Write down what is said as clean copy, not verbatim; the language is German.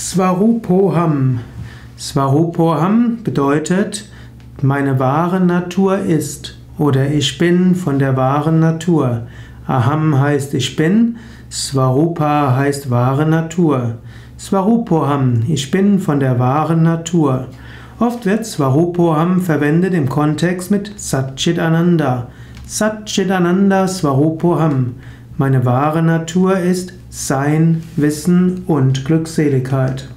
Svarupoham. Svarupoham bedeutet, meine wahre Natur ist, oder ich bin von der wahren Natur. Aham heißt ich bin, Svarupa heißt wahre Natur. Svarupoham, ich bin von der wahren Natur. Oft wird Svarupoham verwendet im Kontext mit Satchitananda. Satchitananda Svarupoham. Meine wahre Natur ist Sein, Wissen und Glückseligkeit.